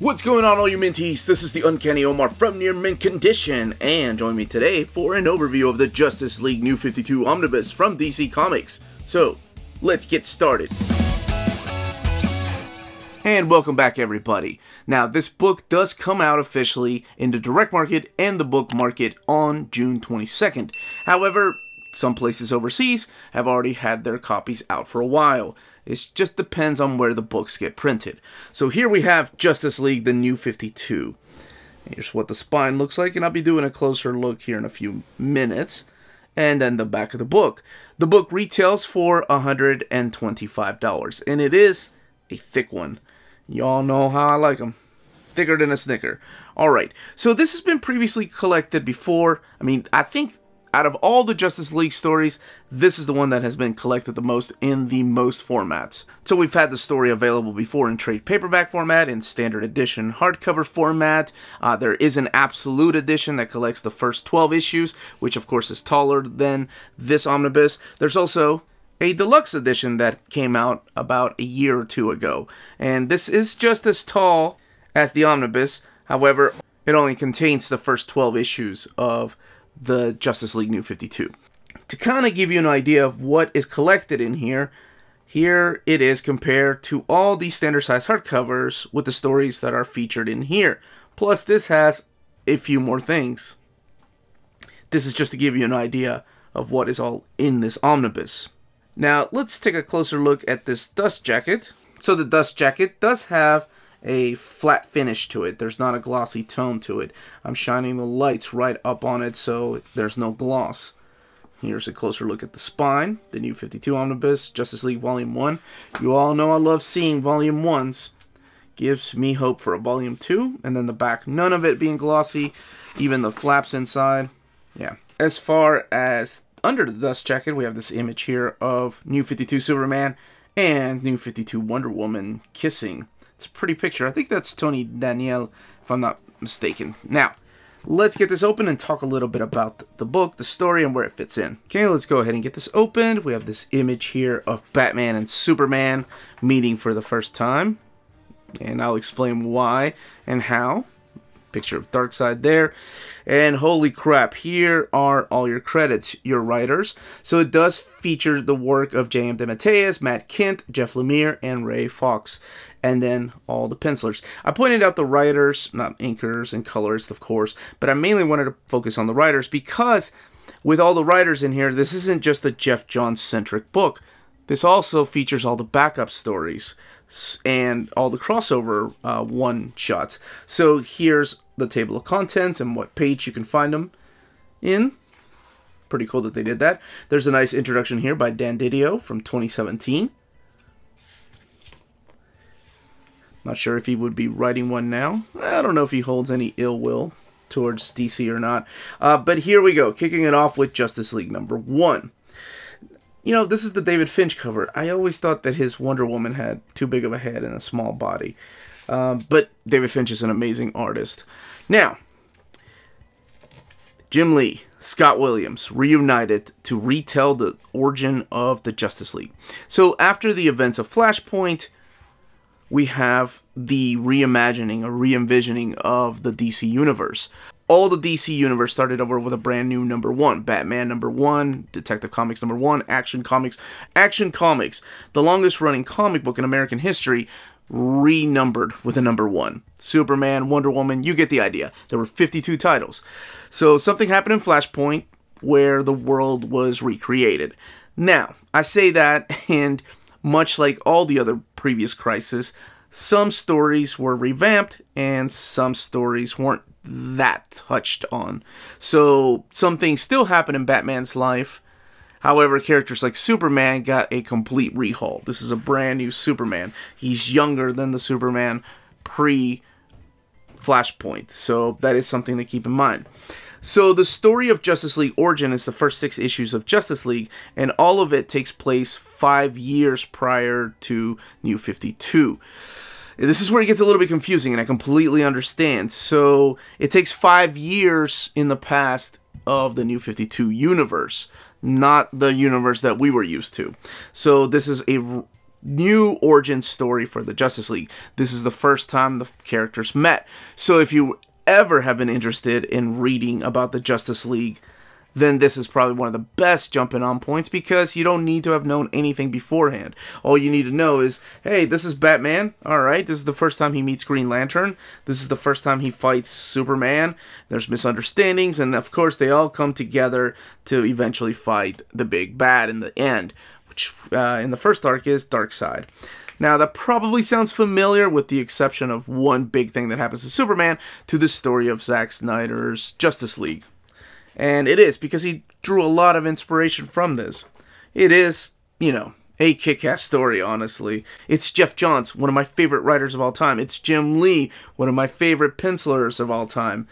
What's going on, all you Minties? This is the Uncanny Omar from Near Mint Condition, and join me today for an overview of the Justice League New 52 Omnibus from DC Comics. So, let's get started. And welcome back, everybody. Now, this book does come out officially in the direct market and the book market on June 22nd. However, some places overseas have already had their copies out for a while. It just depends on where the books get printed. So here we have Justice League, the New 52. Here's what the spine looks like, and I'll be doing a closer look here in a few minutes. And then the back of the book. The book retails for $125, and it is a thick one. Y'all know how I like them. Thicker than a Snicker. Alright, so this has been previously collected before. I mean, I think out of all the Justice League stories, this is the one that has been collected the most in the most formats. So we've had the story available before in trade paperback format, in standard edition hardcover format. There is an absolute edition that collects the first 12 issues, which of course is taller than this omnibus. There's also a deluxe edition that came out about a year or two ago. And this is just as tall as the omnibus. However, it only contains the first 12 issues of the Justice League New 52. To kind of give you an idea of what is collected in here, here it is compared to all the standard size hardcovers with the stories that are featured in here. Plus this has a few more things. This is just to give you an idea of what is all in this omnibus. Now let's take a closer look at this dust jacket. So the dust jacket does have a flat finish to it. There's not a glossy tone to it. I'm shining the lights right up on it, so there's no gloss. Here's a closer look at the spine. The New 52 Omnibus, Justice League Volume 1. You all know I love seeing Volume 1s. Gives me hope for a Volume 2. And then the back, none of it being glossy. Even the flaps inside. Yeah. As far as under the dust jacket, we have this image here of New 52 Superman and New 52 Wonder Woman kissing. It's a pretty picture. I think that's Tony Daniel, if I'm not mistaken. Now, let's get this open and talk a little bit about the book, the story, and where it fits in. Okay, let's go ahead and get this opened. We have this image here of Batman and Superman meeting for the first time. And I'll explain why and how. Picture of Darkseid there. And holy crap, here are all your credits, your writers. So it does feature the work of J.M. DeMatteis, Matt Kent, Jeff Lemire, and Ray Fox. And then all the pencilers. I pointed out the writers, not inkers and colorists, of course, but I mainly wanted to focus on the writers because with all the writers in here, this isn't just a Geoff Johns-centric book. This also features all the backup stories and all the crossover one-shots. So here's the table of contents and what page you can find them in. Pretty cool that they did that. There's a nice introduction here by Dan DiDio from 2017. Not sure if he would be writing one now. I don't know if he holds any ill will towards DC or not. But here we go, kicking it off with Justice League number 1. You know, this is the David Finch cover. I always thought that his Wonder Woman had too big of a head and a small body. But David Finch is an amazing artist. Now, Jim Lee, Scott Williams, reunited to retell the origin of the Justice League. So after the events of Flashpoint, we have the reimagining or re-envisioning of the DC Universe. All the DC Universe started over with a brand new number 1. Batman number 1, Detective Comics number 1, Action Comics. Action Comics, the longest running comic book in American history, renumbered with a number 1. Superman, Wonder Woman, you get the idea. There were 52 titles. So something happened in Flashpoint where the world was recreated. Now, I say that, and much like all the other previous crises, some stories were revamped and some stories weren't that touched on. So some things still happen in Batman's life. However, characters like Superman got a complete rehaul. This is a brand new Superman. He's younger than the Superman pre-Flashpoint. So that is something to keep in mind. So the story of Justice League Origin is the first 6 issues of Justice League, and all of it takes place 5 years prior to New 52. This is where it gets a little bit confusing, and I completely understand. So it takes 5 years in the past of the New 52 universe, not the universe that we were used to. So this is a new origin story for the Justice League. This is the first time the characters met. So if you ever have been interested in reading about the Justice League, then this is probably one of the best jumping on points, because you don't need to have known anything beforehand. All you need to know is, hey, this is Batman. All right, this is the first time he meets Green Lantern. This is the first time he fights Superman. There's misunderstandings, and of course they all come together to eventually fight the big bad in the end, which in the first arc is Darkseid. Now, that probably sounds familiar, with the exception of one big thing that happens to Superman, to the story of Zack Snyder's Justice League. And it is, because he drew a lot of inspiration from this. It is, you know, a kick-ass story, honestly. It's Geoff Johns, one of my favorite writers of all time. It's Jim Lee, one of my favorite pencilers of all time.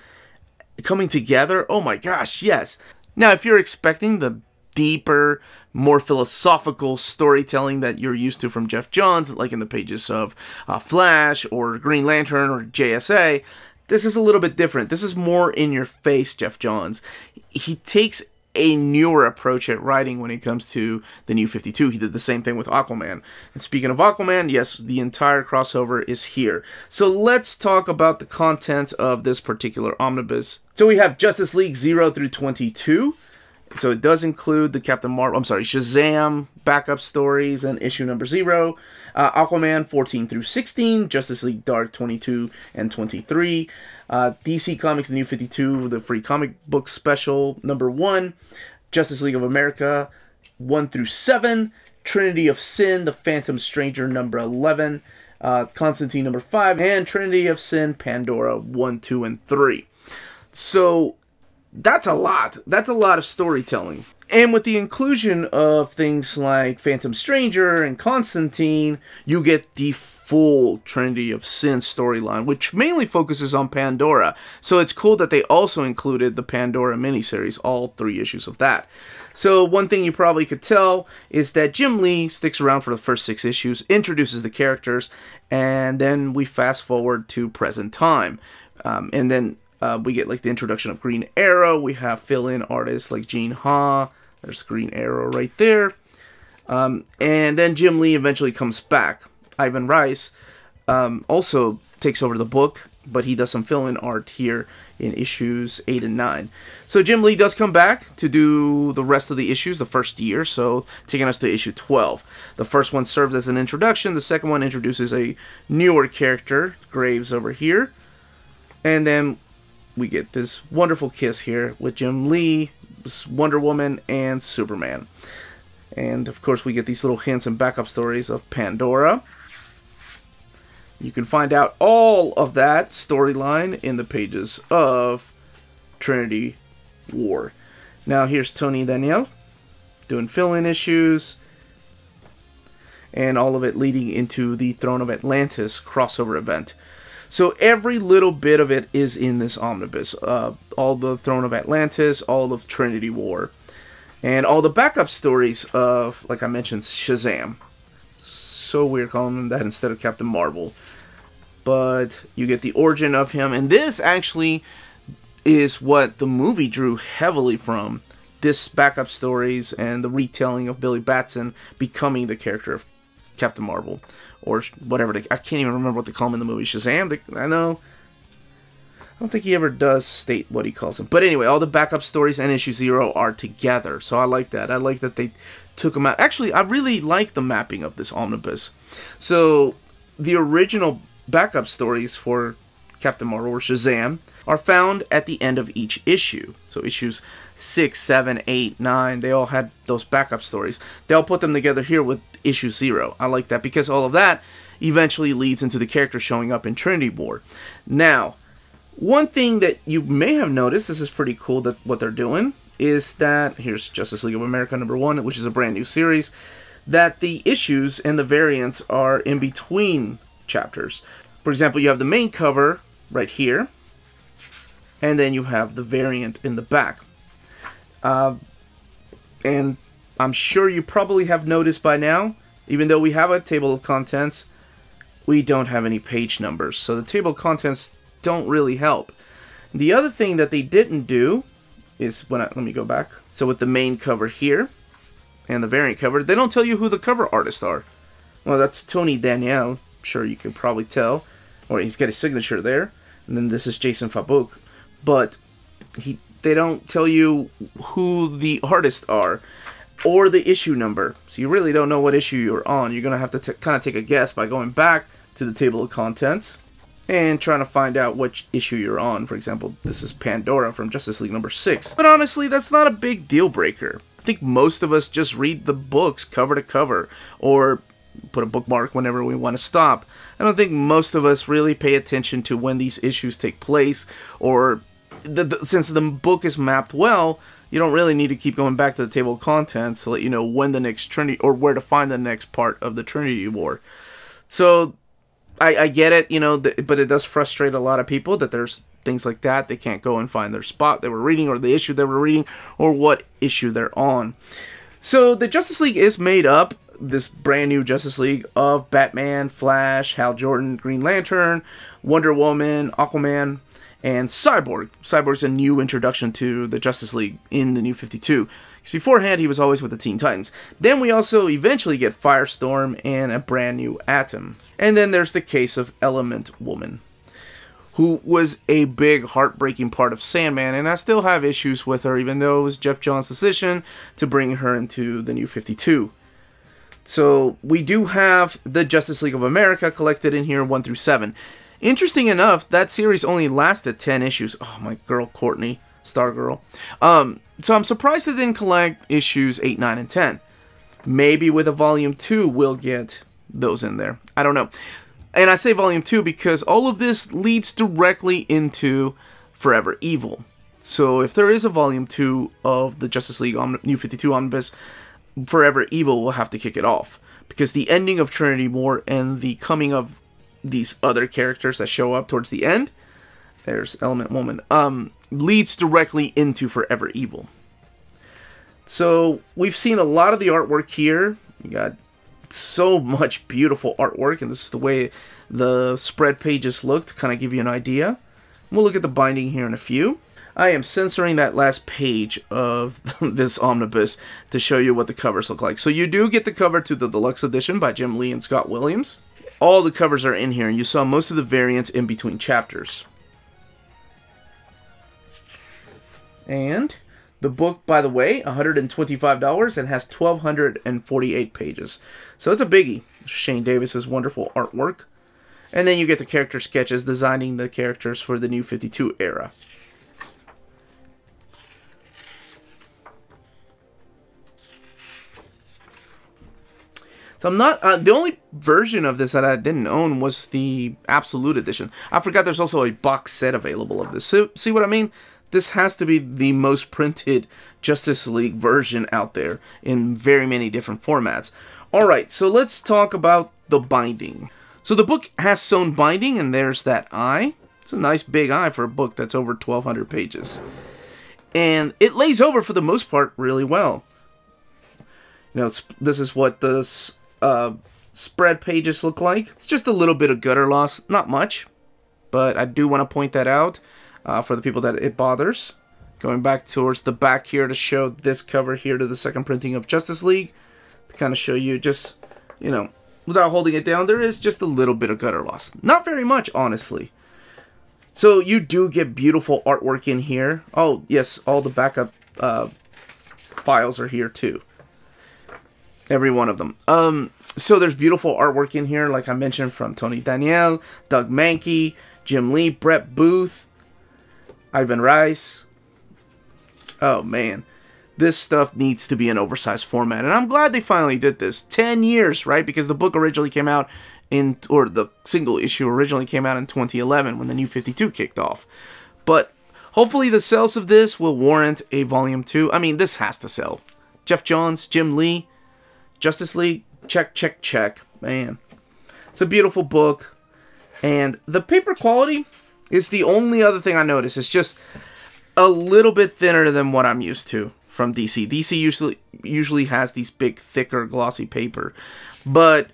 Coming together? Oh my gosh, yes. Now, if you're expecting the deeper, more philosophical storytelling that you're used to from Geoff Johns, like in the pages of Flash or Green Lantern or JSA, this is a little bit different. This is more in your face, Geoff Johns. He takes a newer approach at writing when it comes to the New 52. He did the same thing with Aquaman. And speaking of Aquaman, yes, the entire crossover is here. So let's talk about the contents of this particular omnibus. So we have Justice League 0 through 22. So it does include the Captain Marvel, I'm sorry, Shazam backup stories and issue number 0, Aquaman 14 through 16, Justice League Dark 22 and 23, DC Comics, the New 52, the free comic book special number 1, Justice League of America 1 through 7, Trinity of Sin, the Phantom Stranger number 11, Constantine number 5, and Trinity of Sin, Pandora 1, 2, and 3. So that's a lot. That's a lot of storytelling. And with the inclusion of things like Phantom Stranger and Constantine, you get the full Trinity of Sin storyline, which mainly focuses on Pandora. So it's cool that they also included the Pandora miniseries, all 3 issues of that. So one thing you probably could tell is that Jim Lee sticks around for the first 6 issues, introduces the characters, and then we fast forward to present time. And then we get like the introduction of Green Arrow. We have fill-in artists like Gene Ha. There's Green Arrow right there. And then Jim Lee eventually comes back. Ivan Reis also takes over the book, but he does some fill-in art here in issues 8 and 9. So Jim Lee does come back to do the rest of the issues, the first year, so taking us to issue 12. The first one serves as an introduction. The second one introduces a newer character, Graves over here. And then we get this wonderful kiss here with Jim Lee, Wonder Woman, and Superman. And, of course, we get these little hints and backup stories of Pandora. You can find out all of that storyline in the pages of Trinity War. Now, here's Tony Daniel doing fill-in issues, and all of it leading into the Throne of Atlantis crossover event. So every little bit of it is in this omnibus. All the Throne of Atlantis, all of Trinity War, and all the backup stories of, like I mentioned, Shazam. So weird calling him that instead of Captain Marvel. But you get the origin of him, and this actually is what the movie drew heavily from. This backup stories and the retelling of Billy Batson becoming the character of Captain Marvel, or whatever. I can't even remember what they call him in the movie. Shazam? I know. I don't think he ever does state what he calls him. But anyway, all the backup stories and issue 0 are together. So I like that. I like that they took him out. Actually, I really like the mapping of this omnibus. So the original backup stories for Captain Marvel or Shazam are found at the end of each issue. So issues 6, 7, 8, 9, they all had those backup stories. They'll put them together here with issue 0. I like that, because all of that eventually leads into the character showing up in Trinity War. Now, one thing that you may have noticed, this is pretty cool that what they're doing, is that here's Justice League of America number 1, which is a brand new series, that the issues and the variants are in between chapters. For example, you have the main cover right here, and then you have the variant in the back. And I'm sure you probably have noticed by now, even though we have a table of contents, we don't have any page numbers, so the table of contents don't really help. The other thing that they didn't do is, let me go back. So with the main cover here and the variant cover, they don't tell you who the cover artists are. Well, that's Tony Daniel. I'm sure you can probably tell. Or he's got his signature there. And then this is Jason Fabuk. But they don't tell you who the artists are or the issue number. So you really don't know what issue you're on. You're going to have to kind of take a guess by going back to the table of contents and trying to find out which issue you're on. For example, this is Pandora from Justice League number 6. But honestly, that's not a big deal breaker. I think most of us just read the books cover to cover or put a bookmark whenever we want to stop. I don't think most of us really pay attention to when these issues take place, or since the book is mapped well, you don't really need to keep going back to the table of contents to let you know when the next Trinity, or where to find the next part of the Trinity War. So I get it, you know, but it does frustrate a lot of people that there's things like that. They can't go and find their spot they were reading, or the issue they were reading, or what issue they're on. So the Justice League is made up, this brand new Justice League, of Batman, Flash, Hal Jordan, Green Lantern, Wonder Woman, Aquaman, and Cyborg. Cyborg's a new introduction to the Justice League in the New 52. Because beforehand, he was always with the Teen Titans. Then we also eventually get Firestorm and a brand new Atom. And then there's the case of Element Woman, who was a big, heartbreaking part of Sandman, and I still have issues with her, even though it was Geoff Johns' decision to bring her into the New 52. So we do have the Justice League of America collected in here, 1 through 7. Interesting enough, that series only lasted 10 issues. Oh, my girl, Courtney, Stargirl. So I'm surprised they didn't collect issues 8, 9, and 10. Maybe with a Volume 2, we'll get those in there. I don't know. And I say Volume 2 because all of this leads directly into Forever Evil. So if there is a Volume 2 of the Justice League New 52 Omnibus, Forever Evil will have to kick it off. Because the ending of Trinity War and the coming of these other characters that show up towards the end, there's Element Woman, leads directly into Forever Evil. So we've seen a lot of the artwork here. You got so much beautiful artwork, and this is the way the spread pages look to kind of give you an idea. We'll look at the binding here in a few. I am censoring that last page of this omnibus to show you what the covers look like. So you do get the cover to the deluxe edition by Jim Lee and Scott Williams. All the covers are in here, and you saw most of the variants in between chapters. And the book, by the way, $125, and has 1,248 pages. So it's a biggie. Shane Davis's wonderful artwork. And then you get the character sketches designing the characters for the New 52 era. So I'm not, the only version of this that I didn't own was the Absolute Edition. I forgot there's also a box set available of this. So, see what I mean? This has to be the most printed Justice League version out there in very many different formats. Alright, so let's talk about the binding. So the book has sewn binding, and there's that eye. It's a nice big eye for a book that's over 1,200 pages. And it lays over, for the most part, really well. You know, this is what the spread pages look like. It's just a little bit of gutter loss, not much, but I do want to point that out for the people that it bothers. Going back towards the back here to show this cover here to the second printing of Justice League, to kind of show you, just, you know, without holding it down, there is just a little bit of gutter loss. Not very much, honestly. So you do get beautiful artwork in here. Oh, yes, all the backup files are here too. Every one of them. So there's beautiful artwork in here, like I mentioned, from Tony Daniel, Doug Mankey, Jim Lee, Brett Booth, Ivan Reis. Oh, man. This stuff needs to be in oversized format, and I'm glad they finally did this. 10 years, right? Because the book originally came out in, or the single issue originally came out in 2011 when the New 52 kicked off. But hopefully the sales of this will warrant a Volume 2. I mean, this has to sell. Geoff Johns, Jim Lee, Justice League, check, check, check. Man, it's a beautiful book. And the paper quality is the only other thing I notice. It's just a little bit thinner than what I'm used to from DC. DC usually has these big, thicker, glossy paper. But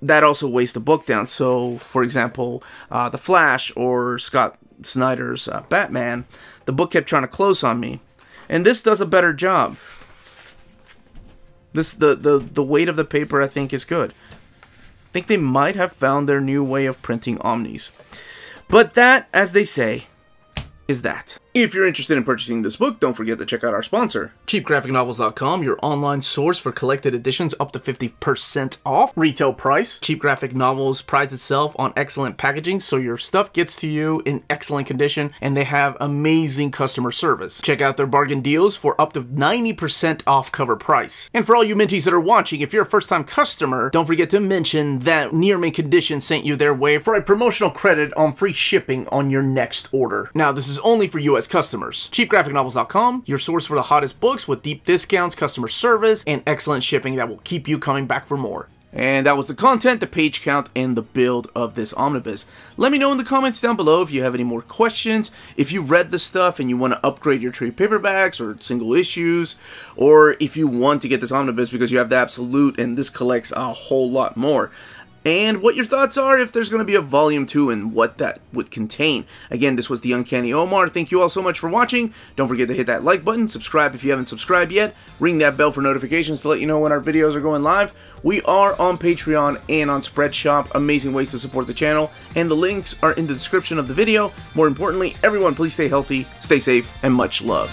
that also weighs the book down. So, for example, The Flash or Scott Snyder's Batman, the book kept trying to close on me. And this does a better job. This the weight of the paper, I think, is good. think they might have found their new way of printing omnis. But that, as they say, is that. If you're interested in purchasing this book, don't forget to check out our sponsor, CheapGraphicNovels.com, your online source for collected editions up to 50% off retail price. Cheap Graphic Novels prides itself on excellent packaging, so your stuff gets to you in excellent condition, and they have amazing customer service. Check out their bargain deals for up to 90% off cover price. And for all you Minties that are watching, if you're a first-time customer, don't forget to mention that Near Mint Condition sent you their way for a promotional credit on free shipping on your next order. Now, this is only for US customers. CheapGraphicNovels.com, your source for the hottest books with deep discounts, customer service, and excellent shipping that will keep you coming back for more. And that was the content, the page count, and the build of this omnibus. Let me know in the comments down below if you have any more questions, if you've read this stuff and you want to upgrade your trade paperbacks or single issues, or if you want to get this omnibus because you have the absolute and this collects a whole lot more. And what your thoughts are if there's going to be a Volume 2 and what that would contain. Again, this was the Uncanny Omar. Thank you all so much for watching. Don't forget to hit that like button, subscribe if you haven't subscribed yet, ring that bell for notifications to let you know when our videos are going live. We are on Patreon and on Spreadshop, amazing ways to support the channel, and the links are in the description of the video. More importantly, everyone, please stay healthy, stay safe, and much love.